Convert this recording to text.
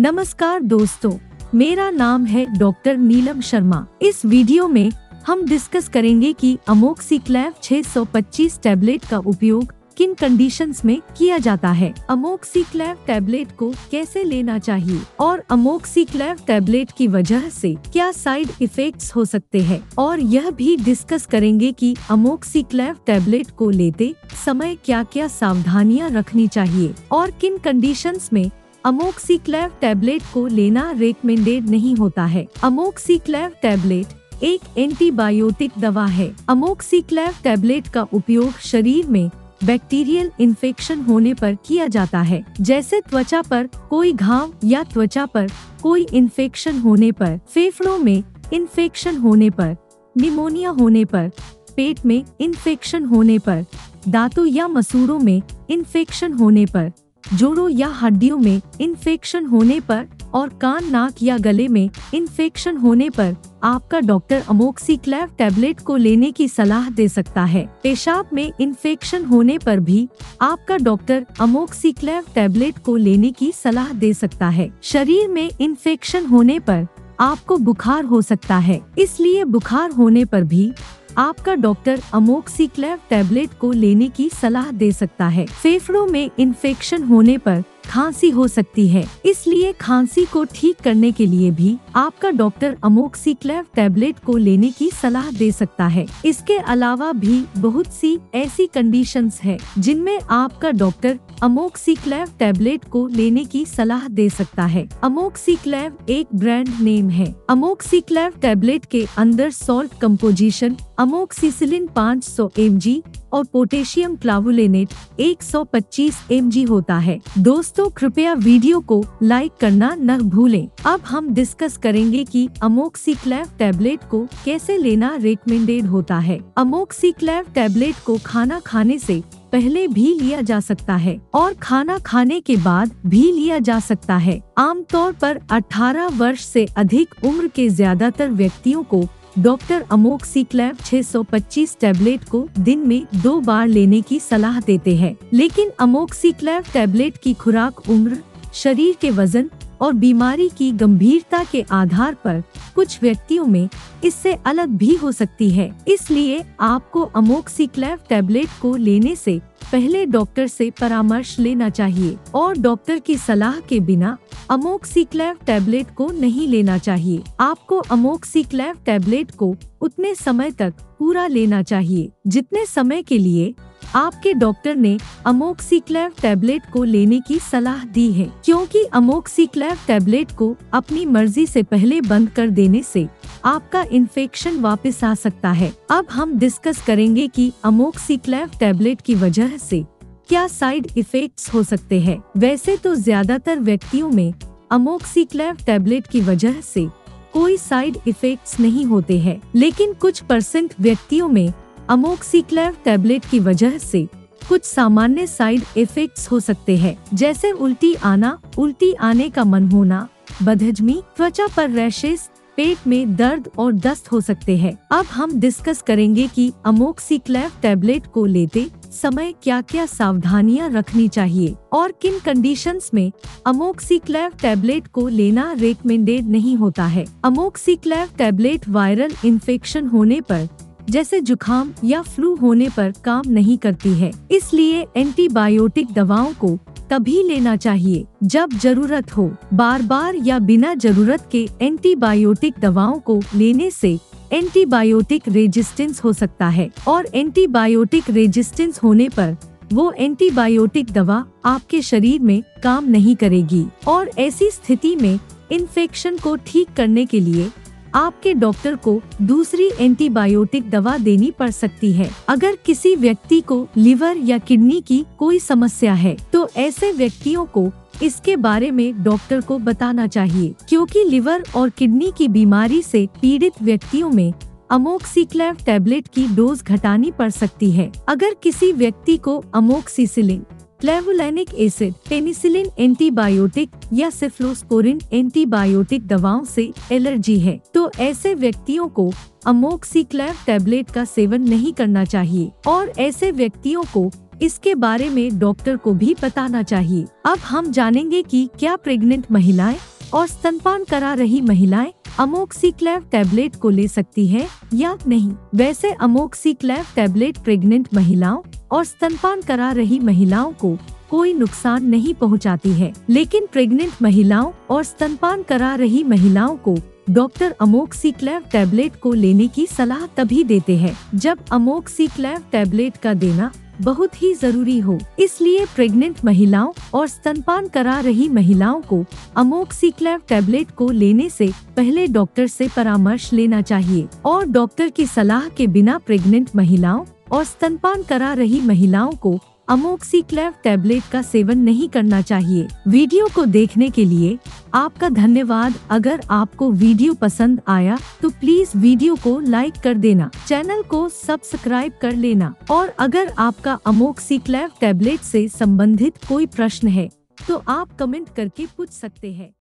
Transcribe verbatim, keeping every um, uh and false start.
नमस्कार दोस्तों, मेरा नाम है डॉक्टर नीलम शर्मा। इस वीडियो में हम डिस्कस करेंगे कि अमोक्सीक्लैव छह सौ पच्चीस टैबलेट का उपयोग किन कंडीशंस में किया जाता है, अमोक्सीक्लैव टैबलेट को कैसे लेना चाहिए और अमोक्सीक्लैव टैबलेट की वजह से क्या साइड इफेक्ट्स हो सकते हैं। और यह भी डिस्कस करेंगे कि अमोक्सीक्लैव टैबलेट को लेते समय क्या क्या सावधानियां रखनी चाहिए और किन कंडीशंस में अमोक्सीक्लैव टैबलेट को लेना रेकमेंडेड नहीं होता है। अमोक्सीक्लैव टैबलेट एक एंटीबायोटिक दवा है। अमोक्सीक्लैव टैबलेट का उपयोग शरीर में बैक्टीरियल इन्फेक्शन होने पर किया जाता है, जैसे त्वचा पर कोई घाव या त्वचा पर कोई इन्फेक्शन होने पर, फेफड़ों में इन्फेक्शन होने पर, निमोनिया होने पर, पेट में इन्फेक्शन होने पर, दांतों या मसूड़ों में इन्फेक्शन होने पर, जोड़ों या हड्डियों में इन्फेक्शन होने पर और कान, नाक या गले में इन्फेक्शन होने पर आपका डॉक्टर अमोक्सीक्लैव टैबलेट को लेने की सलाह दे सकता है। पेशाब में इन्फेक्शन होने पर भी आपका डॉक्टर अमोक्सीक्लैव टैबलेट को लेने की सलाह दे सकता है। शरीर में इन्फेक्शन होने पर आपको बुखार हो सकता है, इसलिए बुखार होने पर भी आपका डॉक्टर अमोक्सीक्लैव टैबलेट को लेने की सलाह दे सकता है। फेफड़ों में इन्फेक्शन होने पर खांसी हो सकती है, इसलिए खांसी को ठीक करने के लिए भी आपका डॉक्टर अमोक्सीक्लैव टैबलेट को लेने की सलाह दे सकता है। इसके अलावा भी बहुत सी ऐसी कंडीशंस है जिनमें आपका डॉक्टर अमोक्सीक्लैव टैबलेट को लेने की सलाह दे सकता है। अमोक्सीक्लैव एक ब्रांड नेम है। अमोक्सीक्लैव टैबलेट के अंदर सॉल्ट कंपोजिशन अमोक्सीसिलिन पाँच सौ एम जी और पोटेशियम क्लैवुलैनिक एक सौ पच्चीस एम जी होता है। दोस्तों, कृपया वीडियो को लाइक करना न भूलें। अब हम डिस्कस करेंगे कि अमोक्सीक्लैव टैबलेट को कैसे लेना रेकमेंडेड होता है। अमोक्सीक्लैव टैबलेट को खाना खाने से पहले भी लिया जा सकता है और खाना खाने के बाद भी लिया जा सकता है। आमतौर पर अठारह वर्ष से अधिक उम्र के ज्यादातर व्यक्तियों को डॉक्टर अमोक्सीक्लैव छह सौ पच्चीस टैबलेट को दिन में दो बार लेने की सलाह देते हैं, लेकिन अमोक्सीक्लैव टैबलेट की खुराक उम्र, शरीर के वजन और बीमारी की गंभीरता के आधार पर कुछ व्यक्तियों में इससे अलग भी हो सकती है। इसलिए आपको अमोक्सीक्लैव टैबलेट को लेने से पहले डॉक्टर से परामर्श लेना चाहिए और डॉक्टर की सलाह के बिना अमोक्सीक्लैव टैबलेट को नहीं लेना चाहिए। आपको अमोक्सीक्लैव टैबलेट को उतने समय तक पूरा लेना चाहिए जितने समय के लिए आपके डॉक्टर ने अमोक्सीक्लैव टैबलेट को लेने की सलाह दी है, क्योंकि अमोक्सीक्लैव टैबलेट को अपनी मर्जी से पहले बंद कर देने से आपका इन्फेक्शन वापस आ सकता है। अब हम डिस्कस करेंगे कि अमोक्सीक्लैव टैबलेट की वजह से क्या साइड इफेक्ट्स हो सकते हैं। वैसे तो ज्यादातर व्यक्तियों में अमोक्सीक्लैव टैबलेट की वजह से कोई साइड इफेक्ट्स नहीं होते हैं, लेकिन कुछ परसेंट व्यक्तियों में अमोक्सीक्लैव टैबलेट की वजह से कुछ सामान्य साइड इफेक्ट्स हो सकते हैं, जैसे उल्टी आना, उल्टी आने का मन होना, बदहजमी, त्वचा पर रैशेस, पेट में दर्द और दस्त हो सकते हैं। अब हम डिस्कस करेंगे कि अमोक्सीक्लैव टैबलेट को लेते समय क्या क्या सावधानियां रखनी चाहिए और किन कंडीशंस में अमोक्सीक्लैव टैबलेट को लेना रेकमेंडेड नहीं होता है। अमोक्सीक्लैव टैबलेट वायरल इन्फेक्शन होने पर, जैसे जुखाम या फ्लू होने पर काम नहीं करती है, इसलिए एंटीबायोटिक दवाओं को तभी लेना चाहिए जब जरूरत हो। बार बार या बिना जरूरत के एंटीबायोटिक दवाओं को लेने से एंटीबायोटिक रेजिस्टेंस हो सकता है और एंटीबायोटिक रेजिस्टेंस होने पर वो एंटीबायोटिक दवा आपके शरीर में काम नहीं करेगी और ऐसी स्थिति में इन्फेक्शन को ठीक करने के लिए आपके डॉक्टर को दूसरी एंटीबायोटिक दवा देनी पड़ सकती है। अगर किसी व्यक्ति को लिवर या किडनी की कोई समस्या है तो ऐसे व्यक्तियों को इसके बारे में डॉक्टर को बताना चाहिए, क्योंकि लिवर और किडनी की बीमारी से पीड़ित व्यक्तियों में अमोक्सीक्लैव टैबलेट की डोज घटानी पड़ सकती है। अगर किसी व्यक्ति को amoxicillin clavulanic acid, penicillin antibiotic या सिफलोस्पोरिन एंटीबायोटिक दवाओं से एलर्जी है तो ऐसे व्यक्तियों को अमोक्सीक्लैव टैबलेट का सेवन नहीं करना चाहिए और ऐसे व्यक्तियों को इसके बारे में डॉक्टर को भी बताना चाहिए। अब हम जानेंगे कि क्या प्रेग्नेंट महिलाएं और स्तनपान करा रही महिलाएं अमोक्सीक्लैव टैबलेट को ले सकती है या नहीं। वैसे अमोक्सीक्लैव टैबलेट प्रेग्नेंट महिलाओं और स्तनपान करा रही महिलाओं को कोई नुकसान नहीं पहुंचाती है, लेकिन प्रेग्नेंट महिलाओं और स्तनपान करा रही महिलाओं को डॉक्टर अमोक्सीक्लैव टैबलेट को लेने की सलाह तभी देते हैं जब अमोक्सीक्लैव टैबलेट का देना बहुत ही जरूरी हो। इसलिए प्रेग्नेंट महिलाओं और स्तनपान करा रही महिलाओं को अमोक्सीक्लैव टैबलेट को लेने से पहले डॉक्टर से परामर्श लेना चाहिए और डॉक्टर की सलाह के बिना प्रेग्नेंट महिलाओं और स्तनपान करा रही महिलाओं को अमोक्सीक्लैव टैबलेट का सेवन नहीं करना चाहिए। वीडियो को देखने के लिए आपका धन्यवाद। अगर आपको वीडियो पसंद आया तो प्लीज वीडियो को लाइक कर देना, चैनल को सब्सक्राइब कर लेना और अगर आपका अमोक्सीक्लैव टैबलेट से संबंधित कोई प्रश्न है तो आप कमेंट करके पूछ सकते हैं।